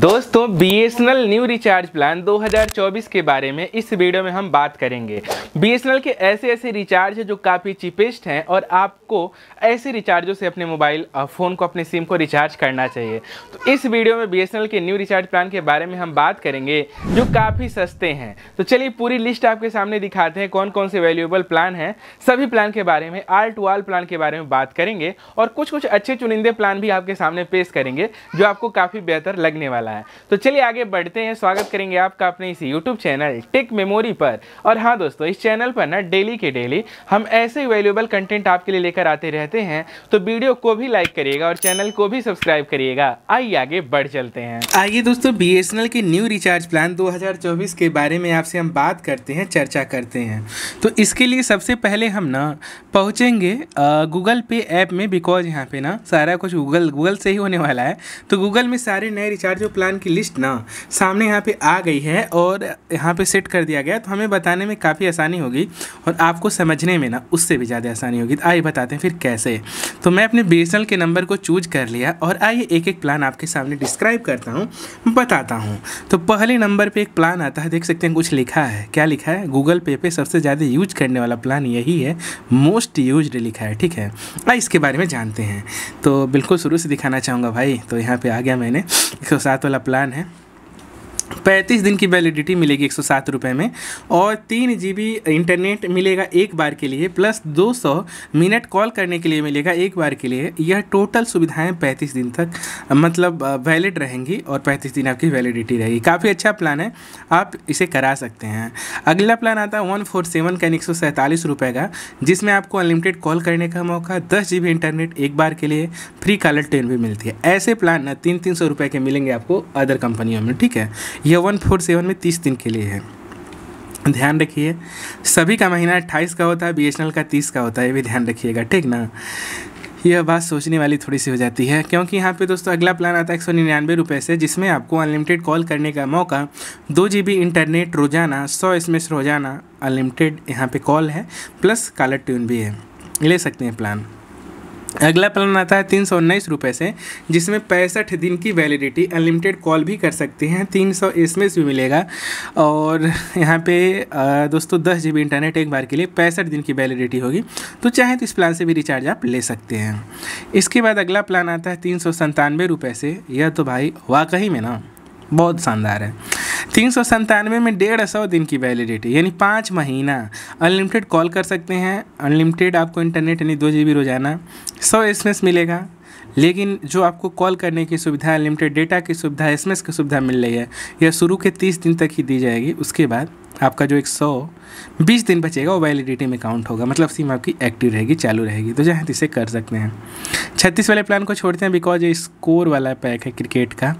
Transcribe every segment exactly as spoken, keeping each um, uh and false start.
दोस्तों B S N L new recharge plan दो हज़ार चौबीस के बारे में इस वीडियो में हम बात करेंगे। बी एस एन एल के ऐसे ऐसे रिचार्ज हैं जो काफ़ी चीपेस्ट हैं और आपको ऐसे रिचार्जों से अपने मोबाइल फ़ोन को अपने सिम को रिचार्ज करना चाहिए। तो इस वीडियो में बी एस एन एल के न्यू रिचार्ज प्लान के बारे में हम बात करेंगे जो काफ़ी सस्ते हैं। तो चलिए पूरी लिस्ट आपके सामने दिखाते हैं कौन कौन से वैल्यूएबल प्लान हैं। सभी प्लान के बारे में आल टू आल प्लान के बारे में बात करेंगे और कुछ कुछ अच्छे चुनिंदे प्लान भी आपके सामने पेश करेंगे जो आपको काफ़ी बेहतर लगने वाला है। तो चलिए आगे बढ़ते हैं। स्वागत करेंगे आपका अपने इस यूट्यूब चैनल टिक मेमोरी पर। और हाँ दोस्तों, इस चैनल पर ना डेली के डेली हम ऐसे वैल्यूएबल कंटेंट आपके लिए लेकर आते रहते हैं। तो वीडियो को भी लाइक करिएगा और चैनल को भी सब्सक्राइब करिएगा। आइए आगे बढ़ चलते हैं। आइए दोस्तों बी एस एन एल के न्यू रिचार्ज प्लान दो हज़ार चौबीस के बारे में आपसे हम बात करते हैं, चर्चा करते हैं। तो इसके लिए सबसे पहले हम ना पहुँचेंगे गूगल पे ऐप में, बिकॉज यहाँ पे ना सारा कुछ गूगल गूगल से ही होने वाला है। तो गूगल में सारे नए रिचार्ज प्लान की लिस्ट ना सामने यहाँ पे आ गई है और यहाँ पे सेट कर दिया गया। तो हमें बताने में काफ़ी आसानी होगी और आपको समझने में ना उससे भी ज़्यादा आसानी होगी। तो आइए बताते हैं फिर कैसे। तो मैं अपने बी एस एन एल के नंबर को चूज कर लिया और आइए एक एक प्लान आपके सामने डिस्क्राइब करता हूँ, बताता हूँ। तो पहले नंबर पर एक प्लान आता है, देख सकते हैं कुछ लिखा है। क्या लिखा है? गूगल पे पे सबसे ज़्यादा यूज करने वाला प्लान यही है, मोस्ट यूज्ड लिखा है। ठीक है, आइए इसके बारे में जानते हैं। तो बिल्कुल शुरू से दिखाना चाहूँगा भाई। तो यहाँ पर आ गया मैंने, एक सौ सात वाला प्लान है। पैंतीस दिन की वैलिडिटी मिलेगी एक सौ सात रुपये में और तीन जी बी इंटरनेट मिलेगा एक बार के लिए, प्लस दो सौ मिनट कॉल करने के लिए मिलेगा एक बार के लिए। यह टोटल सुविधाएं पैंतीस दिन तक मतलब वैलिड रहेंगी और पैंतीस दिन आपकी वैलिडिटी रहेगी। काफ़ी अच्छा प्लान है, आप इसे करा सकते हैं। अगला प्लान आता है वन फोर सेवन का, एक सौ सैंतालीस रुपये का, जिसमें आपको अनलिमिटेड कॉल करने का मौका, दस जी बी इंटरनेट एक बार के लिए, फ्री कॉलर ट्यून भी मिलती है। ऐसे प्लान ना तीन तीन सौ रुपये के मिलेंगे आपको अदर कंपनियों में। ठीक है, यह वन फोर सेवन में तीस दिन के लिए है। ध्यान रखिए सभी का महीना अट्ठाईस का होता है, बी एस एन एल का तीस का होता है, ये भी ध्यान रखिएगा। ठीक ना, यह बात सोचने वाली थोड़ी सी हो जाती है क्योंकि यहाँ पे दोस्तों अगला प्लान आता है एक सौ निन्यानवे रुपये से, जिसमें आपको अनलिमिटेड कॉल करने का मौका, दो जी बी इंटरनेट रोज़ाना, सौ एस एम एस रोज़ाना, अनलिमिटेड यहाँ पे कॉल है, प्लस कॉलर ट्यून भी है, ले सकते हैं प्लान। अगला प्लान आता है तीन सौ उन्नीस रुपये से, जिसमें पैंसठ दिन की वैलिडिटी, अनलिमिटेड कॉल भी कर सकते हैं, तीन सौ एस एम एस भी मिलेगा और यहाँ पे दोस्तों दस जी बी इंटरनेट एक बार के लिए, पैंसठ दिन की वैलिडिटी होगी। तो चाहे तो इस प्लान से भी रिचार्ज आप ले सकते हैं। इसके बाद अगला प्लान आता है तीन सौ संतानवे रुपये से। यह तो भाई वाकई में ना बहुत शानदार है। तीन सौ संतानवे में डेढ़ सौ दिन की वैलिडिटी यानी पाँच महीना, अनलिमिटेड कॉल कर सकते हैं, अनलिमिटेड आपको इंटरनेट यानी दो जी बी रोज़ाना, सौ एस एम एस मिलेगा। लेकिन जो आपको कॉल करने की सुविधा, अनलिमिटेड डेटा की सुविधा, एस एम एस की सुविधा मिल रही है, यह शुरू के तीस दिन तक ही दी जाएगी। उसके बाद आपका जो एक सौ बीस दिन बचेगा वो वैलिडिटी में काउंट होगा, मतलब सिम आपकी एक्टिव रहेगी, चालू रहेगी। तो जहाँ इसे कर सकते हैं। छत्तीस वाले प्लान को छोड़ते हैं बिकॉज ये स्कोर वाला पैक है क्रिकेट का।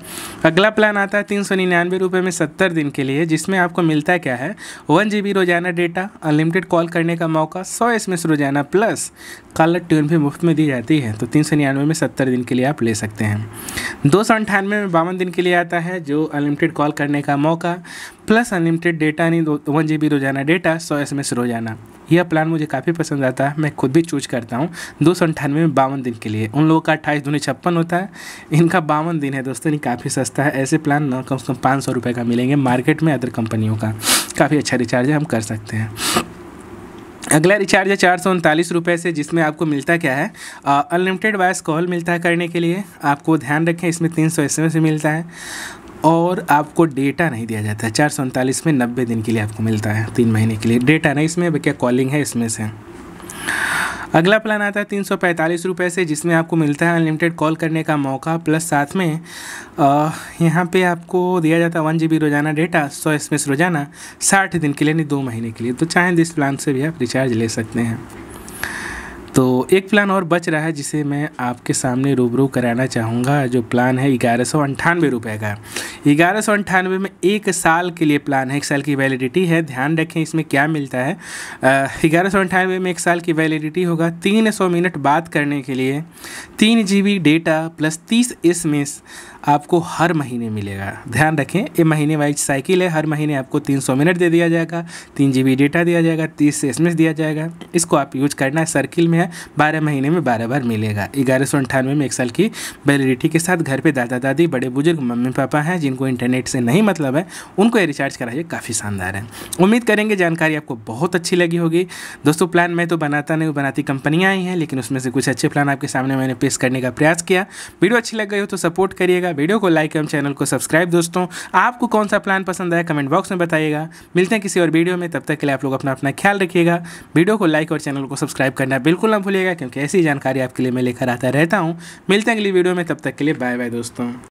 अगला प्लान आता है तीन सौ निन्यानवे रुपये में सत्तर दिन के लिए, जिसमें आपको मिलता क्या है, वन जी बी रोज़ाना डेटा, अनलिमिटेड कॉल करने का मौका, सौ एस एम एस रोज़ाना, प्लस कॉलर ट्यून भी मुफ्त में दी जाती है। तो तीन सौ निन्यानवे में सत्तर दिन के लिए आप ले सकते हैं। दो सौ अंठानवे में बावन दिन के लिए आता है, जो अनलिमिटेड कॉल करने का मौका, प्लस अनलिमिटेड डेटा नहीं वन जी बी रोज़ाना डेटा, सौ एस एम एस रोज़ाना। यह प्लान मुझे काफ़ी पसंद आता है, मैं खुद भी चूज करता हूँ। दो सौ अंठानवे में बावन दिन के लिए, उन लोगों का अट्ठाईस दूनी छप्पन होता है, इनका बावन दिन है दोस्तों, ये काफ़ी सस्ता है। ऐसे प्लान ना कम से कम पाँच सौ रुपये का मिलेंगे मार्केट में अदर कंपनियों का। काफ़ी अच्छा रिचार्ज है, हम कर सकते हैं। अगला रिचार्ज है चार सौ उनतालीस रुपये से, जिसमें आपको मिलता क्या है, अनलिमिटेड वॉइस कॉल मिलता है करने के लिए आपको, ध्यान रखें इसमें तीन सौ एस एम एस मिलता है और आपको डेटा नहीं दिया जाता है। चार सौ उनतालीस में नब्बे दिन के लिए आपको मिलता है, तीन महीने के लिए। डेटा नहीं इसमें, क्या कॉलिंग है इसमें से। अगला प्लान आता है तीन सौ पैंतालीस रुपये से, जिसमें आपको मिलता है अनलिमिटेड कॉल करने का मौका, प्लस साथ में आ, यहाँ पे आपको दिया जाता है वन जी बी रोज़ाना डेटा, सौ एस एम एस रोज़ाना, साठ दिन के लिए यानी दो महीने के लिए। तो चाहें इस प्लान से भी आप रिचार्ज ले सकते हैं। तो एक प्लान और बच रहा है जिसे मैं आपके सामने रूबरू कराना चाहूँगा, जो प्लान है ग्यारह सौ अंठानवे रुपये का। ग्यारह सौ अंठानवे में एक साल के लिए प्लान है, एक साल की वैलिडिटी है। ध्यान रखें इसमें क्या मिलता है, ग्यारह सौ अंठानवे में एक साल की वैलिडिटी होगा, तीन सौ मिनट बात करने के लिए, तीन जी बी डेटा, प्लस तीस एस एम एस आपको हर महीने मिलेगा। ध्यान रखें ये महीने वाइज साइकिल है, हर महीने आपको तीन सौ मिनट दे दिया जाएगा, तीन जी बी डेटा दिया जाएगा, तीस एस एम एस दिया जाएगा। इसको आप यूज करना है, सर्किल में है, बारह महीने में बारह बार मिलेगा। ग्यारह सौ अंठानवे में एक साल की वैलिडिटी के साथ घर पे दादा दादी, बड़े बुजुर्ग, मम्मी पापा हैं जिनको इंटरनेट से नहीं मतलब है, उनको ये रिचार्ज कराइए, काफ़ी शानदार है। उम्मीद करेंगे जानकारी आपको बहुत अच्छी लगी होगी। दोस्तों प्लान मैं तो बनाता नहीं, बनाती कंपनियाँ आई हैं, लेकिन उसमें से कुछ अच्छे प्लान आपके सामने मैंने पेश करने का प्रयास किया। वीडियो अच्छी लग गई हो तो सपोर्ट करिएगा, वीडियो को लाइक एवं चैनल को सब्सक्राइब। दोस्तों आपको कौन सा प्लान पसंद आया कमेंट बॉक्स में बताइएगा। मिलते हैं किसी और वीडियो में, तब तक के लिए आप लोग अपना अपना ख्याल रखिएगा। वीडियो को लाइक और चैनल को सब्सक्राइब करना बिल्कुल ना भूलिएगा, क्योंकि ऐसी जानकारी आपके लिए मैं लेकर आता रहता हूँ। मिलते हैं अगली वीडियो में, तब तक के लिए बाय बाय दोस्तों।